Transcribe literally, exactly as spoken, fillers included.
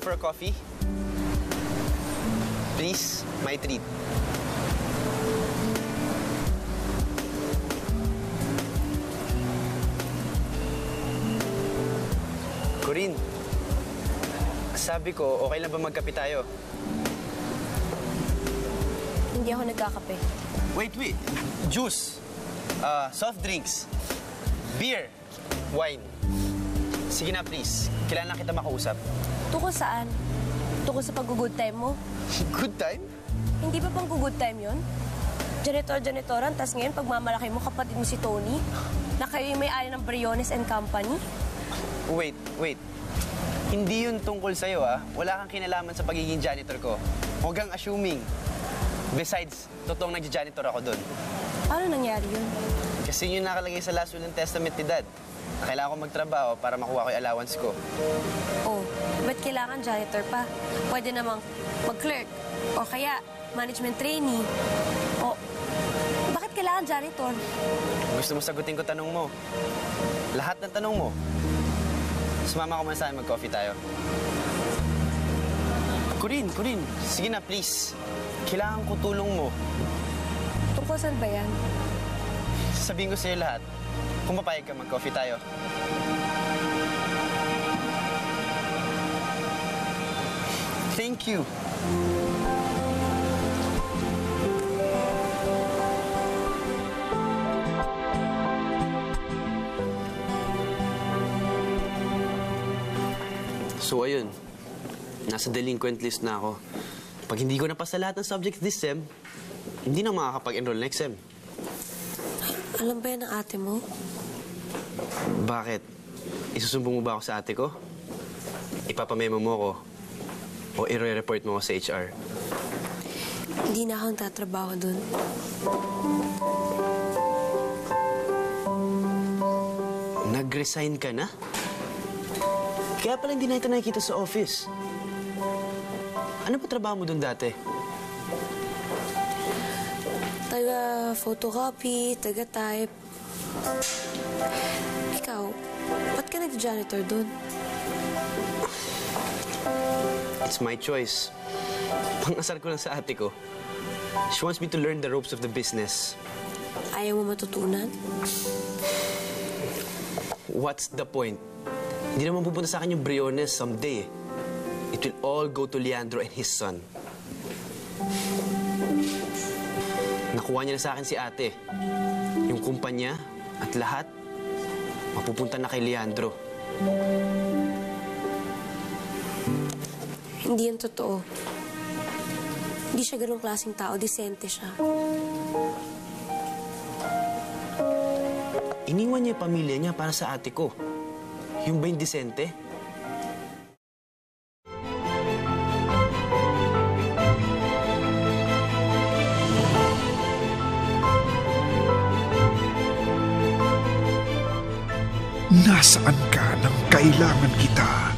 here for a coffee? Please, my treat. Corinne, sabi ko, okay lang ba magkape tayo? Hindi ako nagkakape. Wait, wait. Juice, uh, soft drinks, beer, wine. Sige na, please. Kailan na kita makausap? Tukos saan? Tukos sa pag-good time mo? Good time? Hindi ba pang good time yun? Janitor-janitoran, tas ngayon pagmamalaki mo kapatid mo si Tony na kayo yung may-ari ng Briones and Company? Wait, wait. Hindi yun tungkol sa'yo, ah. Wala kang kinalaman sa pagiging janitor ko. Huwag kang assuming. Besides, totoong nag-janitor ako doon. Paano nangyari yun? Kasi yun nakalagay sa last will and testament ni Dad. Kailangan ko magtrabaho para makuha ko yung allowance ko. Oh, ba't kailangan janitor pa? Pwede namang mag-clerk o kaya management trainee. O, bakit kailangan janitor? Gusto mo sagutin ko tanong mo. Lahat ng tanong mo. Sumama ko man saan, mag-coffee tayo. Corinne, Corinne, sige na, please. Kailangan ko tulong mo. Tungkol saan ba yan? Sabihin ko sa'yo lahat. Kung papayag ka, mag-coffee tayo. Thank you. So, ayun. Nasa delinquent list na ako. Pag hindi ko napasa lahat ng subjects this sem, hindi na makakapag-enroll next sem. Alam ba yan ang ate mo? Bakit? Isusumbong mo ba ako sa ate ko? Ipapamemo mo ko? O i-re-report mo ko sa H R? Hindi na akong tatrabaho dun. Nag-resign ka na? Kaya pala hindi na ito nakikita sa office. Ano pa trabaho mo doon dati? Taga-photocopy, taga-type. Ikaw, ba't ka nag-janitor doon? It's my choice. Pang-asar ko lang sa ate ko. She wants me to learn the ropes of the business. Ayaw mo matutunan? What's the point? Hindi naman pupunta sa akin yung Briones someday. It will all go to Leandro and his son. Nakuha niya na sa akin si ate. Yung kumpanya at lahat, mapupunta na kay Leandro. Hindi yan totoo. Hindi siya ganong klaseng tao. Disente siya. Iniwan niya yung pamilya niya para sa ate ko. Yung ba yung disente? Nasaan ka nang kailangan kita?